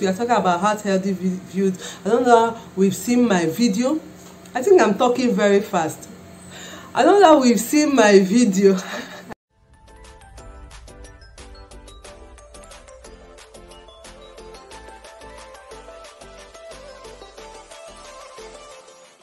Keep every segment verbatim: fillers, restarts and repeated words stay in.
We are talking about heart healthy views. I don't know how we've seen my video. I think I'm talking very fast. I don't know how we've seen my video.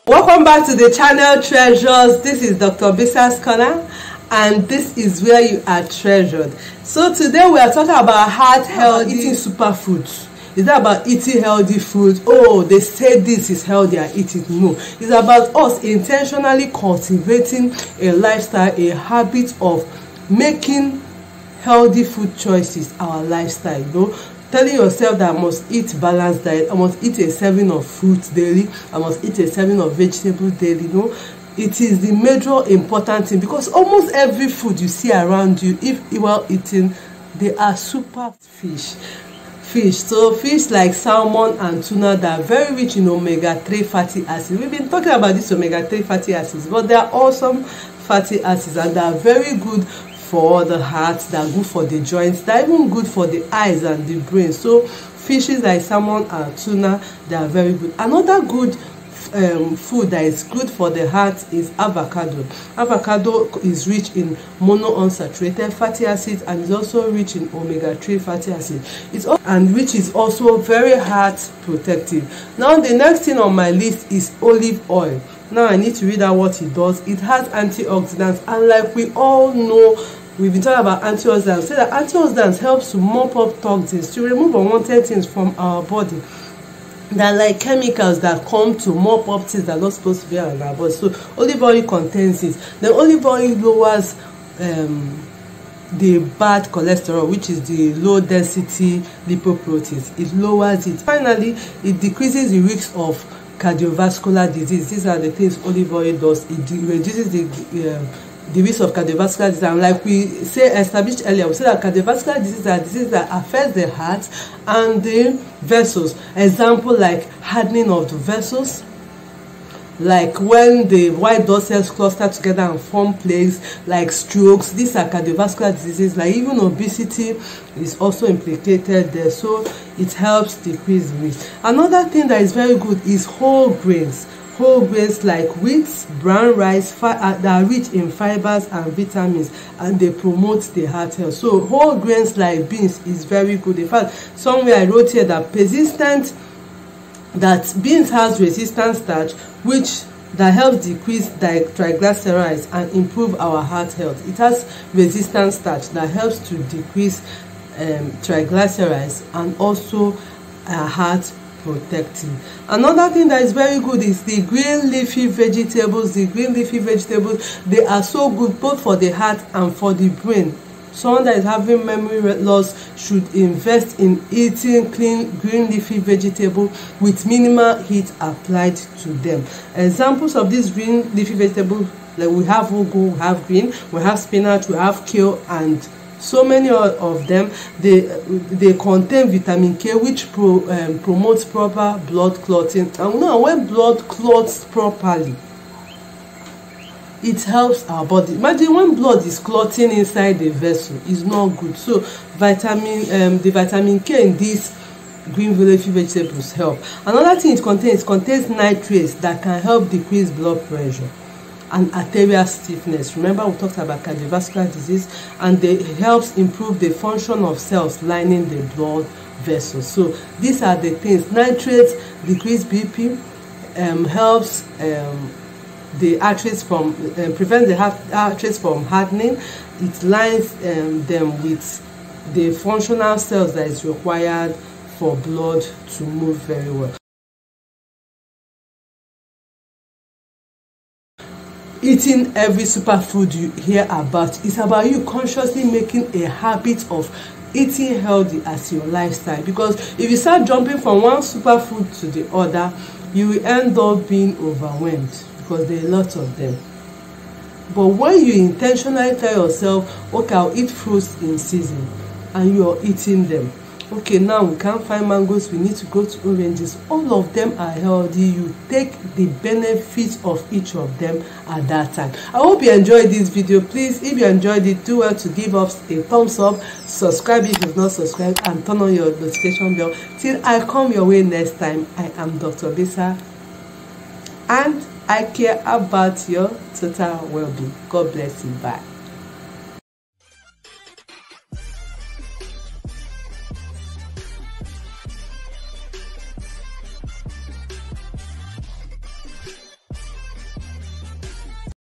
Welcome back to the channel, treasures. This is Doctor Bisa's Corner, and this is where you are treasured. So today we are talking about heart health, eating superfoods. It's not about eating healthy food. Oh, they say this is healthy, I eat it. No. It's about us intentionally cultivating a lifestyle, a habit of making healthy food choices our lifestyle. You know? Telling yourself that I must eat balanced diet, I must eat a serving of fruits daily, I must eat a serving of vegetables daily. You know? It is the major important thing, because almost every food you see around you, if you are eating, they are super fish. Fish. So fish like salmon and tuna that are very rich in omega three fatty acids. We've been talking about these omega three fatty acids, but they are awesome fatty acids, and they are very good for the heart, they are good for the joints, they are even good for the eyes and the brain. So fishes like salmon and tuna, they are very good. Another good Um, food that is good for the heart is avocado. Avocado is rich in monounsaturated fatty acids, and is also rich in omega three fatty acids. It's also, and which is also very heart protective. Now the next thing on my list is olive oil. Now I need to read out what it does. It has antioxidants, and like we all know, we've been talking about antioxidants. So that antioxidants helps to mop up toxins, to remove unwanted things from our body. They're like chemicals that come to mop up things that are not supposed to be on our body. So olive oil contains it. The olive oil lowers um, the bad cholesterol, which is the low density lipoproteins. It lowers it. Finally, it decreases the risk of cardiovascular disease. These are the things olive oil does. It reduces the uh, the risk of cardiovascular disease, and like we say established earlier, we say that cardiovascular disease are diseases that affect the heart and the vessels. Example like hardening of the vessels, like when the white blood cells cluster together and form plaques, like strokes. These are cardiovascular diseases. Like even obesity is also implicated there, so it helps decrease risk. Another thing that is very good is whole grains. Whole grains like wheat, brown rice, that are rich in fibers and vitamins, and they promote the heart health. So whole grains like beans is very good. In fact, somewhere I wrote here that persistent that beans has resistant starch, which that helps decrease triglycerides and improve our heart health. It has resistant starch that helps to decrease um, triglycerides and also our heart protecting. Another thing that is very good is the green leafy vegetables. The green leafy vegetables, they are so good both for the heart and for the brain. Someone that is having memory loss should invest in eating clean green leafy vegetables with minimal heat applied to them. Examples of these green leafy vegetables, like we have ugu, we have green, we have spinach, we have kale, and so many of them, they they contain vitamin K, which pro, um, promotes proper blood clotting. And now when blood clots properly, it helps our body. Imagine when blood is clotting inside the vessel, it's not good. So vitamin um, the vitamin K in these green leafy vegetables help. Another thing it contains, it contains nitrates that can help decrease blood pressure and arterial stiffness. Remember, we talked about cardiovascular disease, and it helps improve the function of cells lining the blood vessels. So these are the things. Nitrates decrease B P, um, helps um, the arteries from uh, prevent the arteries from hardening. It lines um, them with the functional cells that is required for blood to move very well. Eating every superfood you hear about, it's about you consciously making a habit of eating healthy as your lifestyle. Because if you start jumping from one superfood to the other, you will end up being overwhelmed, because there are lots of them. But when you intentionally tell yourself, okay, I'll eat fruits in season, and you are eating them, okay, now we can't find mangoes, we need to go to oranges. All of them are healthy. You take the benefits of each of them at that time. I hope you enjoyed this video. Please, if you enjoyed it, do well to give us a thumbs up, subscribe if you've not subscribed, and turn on your notification bell. Till I come your way next time, I am Doctor Bisa, and I care about your total well-being. God bless you. Bye.